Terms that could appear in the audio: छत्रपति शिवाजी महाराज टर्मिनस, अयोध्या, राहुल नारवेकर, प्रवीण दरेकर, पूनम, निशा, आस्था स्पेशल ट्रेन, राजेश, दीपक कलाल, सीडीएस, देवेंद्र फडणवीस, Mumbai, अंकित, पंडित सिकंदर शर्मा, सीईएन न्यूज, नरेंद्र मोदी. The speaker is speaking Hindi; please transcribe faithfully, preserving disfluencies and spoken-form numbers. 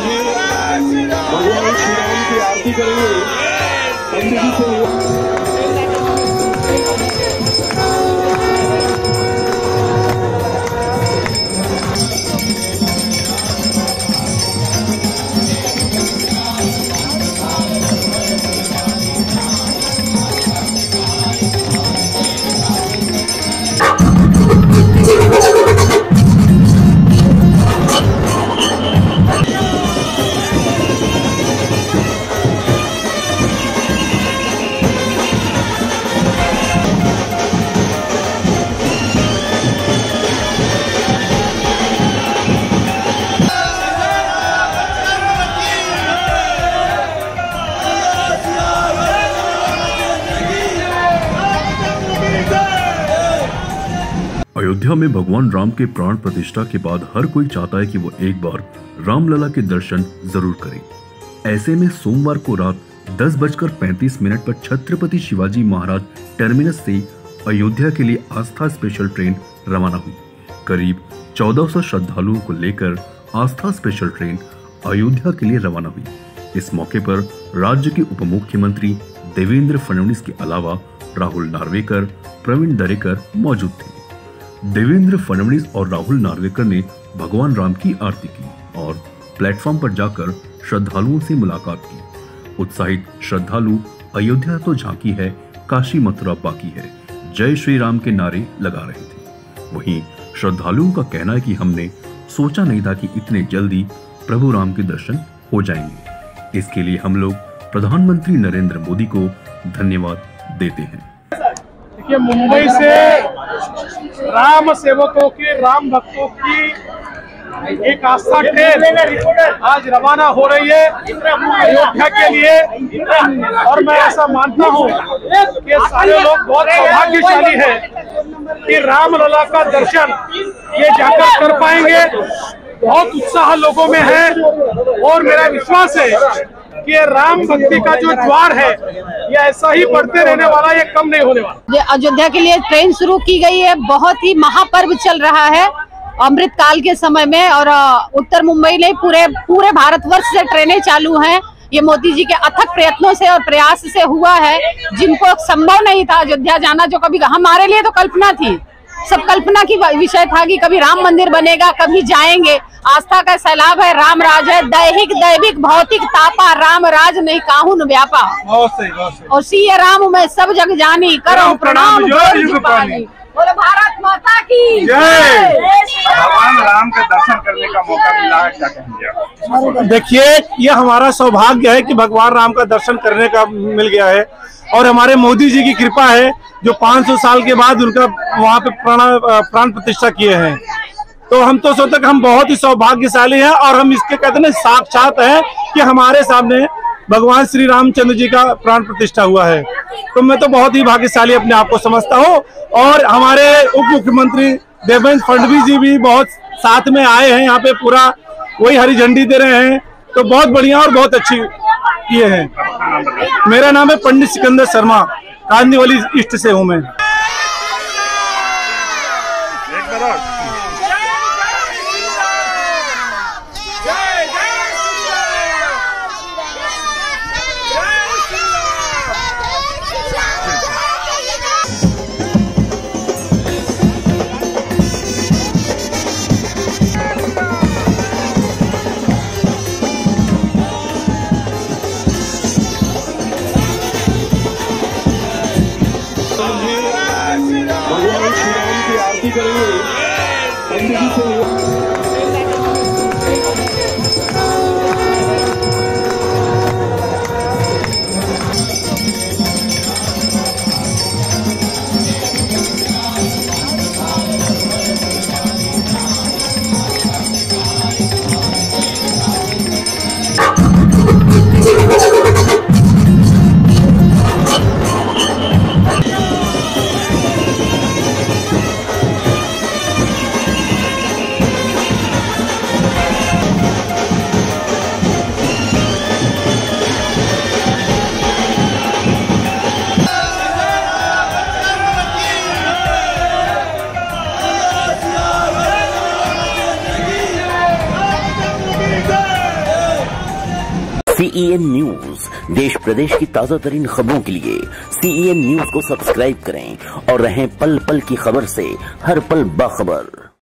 जी भगवान श्री राम की आरती करेंगे। पंडित जी अयोध्या में भगवान राम के प्राण प्रतिष्ठा के बाद हर कोई चाहता है कि वो एक बार रामलला के दर्शन जरूर करें। ऐसे में सोमवार को रात दस बजकर पैंतीस मिनट पर छत्रपति शिवाजी महाराज टर्मिनस से अयोध्या के लिए आस्था स्पेशल ट्रेन रवाना हुई। करीब चौदह सौ श्रद्धालुओं को लेकर आस्था स्पेशल ट्रेन अयोध्या के लिए रवाना हुई। इस मौके पर राज्य के उप मुख्यमंत्री देवेंद्र फडणवीस के अलावा राहुल नारवेकर, प्रवीण दरेकर मौजूद थे। देवेंद्र फडणवीस और राहुल नारवेकर ने भगवान राम की आरती की और प्लेटफॉर्म पर जाकर श्रद्धालुओं से मुलाकात की। उत्साहित श्रद्धालु अयोध्या तो झांकी है, काशी मथुरा बाकी है, जय श्री राम के नारे लगा रहे थे। वहीं श्रद्धालुओं का कहना है कि हमने सोचा नहीं था कि इतने जल्दी प्रभु राम के दर्शन हो जाएंगे। इसके लिए हम लोग प्रधानमंत्री नरेंद्र मोदी को धन्यवाद देते हैं। देखिए, मुंबई से राम सेवकों के, राम भक्तों की एक आस्था ट्रेन आज रवाना हो रही है अयोध्या के लिए। और मैं ऐसा मानता हूँ कि सारे लोग बहुत सौभाग्यशाली हैं कि रामलला का दर्शन ये जाकर कर पाएंगे। बहुत उत्साह लोगों में है और मेरा विश्वास है कि राम भक्ति का जो ज्वार है ये ऐसा ही बढ़ते रहने वाला, ये कम नहीं होने वाला। ये अयोध्या के लिए ट्रेन शुरू की गई है। बहुत ही महापर्व चल रहा है अमृत काल के समय में और उत्तर मुंबई ने पूरे पूरे भारतवर्ष से ट्रेनें चालू हैं। ये मोदी जी के अथक प्रयत्नों से और प्रयास से हुआ है। जिनको संभव नहीं था अयोध्या जाना, जो कभी हमारे लिए तो कल्पना थी, सब कल्पना की विषय था कि कभी राम मंदिर बनेगा, कभी जाएंगे। आस्था का सैलाब है, राम राज है, दैहिक दैविक भौतिक तापा, राम राज नहीं काहून व्यापा। और सीए राम मैं सब जग जानी, करो प्रणाम बोलो भारत माता की जय। भगवान राम का दर्शन करने का मौका मिला है, क्या कहेंगे? देखिए, ये हमारा सौभाग्य है कि भगवान राम का दर्शन करने का मिल गया है और हमारे मोदी जी की कृपा है जो पाँच सौ साल के बाद उनका वहाँ पे प्राण प्रतिष्ठा किए हैं। तो हम तो सोचते हम बहुत ही सौभाग्यशाली हैं और हम इसके कहते हैं साक्षात है कि हमारे सामने भगवान श्री रामचंद्र जी का प्राण प्रतिष्ठा हुआ है। तो मैं तो बहुत ही भाग्यशाली अपने आप को समझता हूँ। और हमारे उप मुख्यमंत्री देवेंद्र फडणवीस जी भी बहुत साथ में आए हैं, यहाँ पे पूरा वही हरी झंडी दे रहे हैं। तो बहुत बढ़िया और बहुत अच्छी ये है। मेरा नाम है पंडित सिकंदर शर्मा, कांदीवली ईस्ट से हूँ मैं। सीईएन न्यूज, देश प्रदेश की ताजा तरीन खबरों के लिए सीईएन न्यूज को सब्सक्राइब करें और रहें पल पल की खबर से हर पल बाखबर।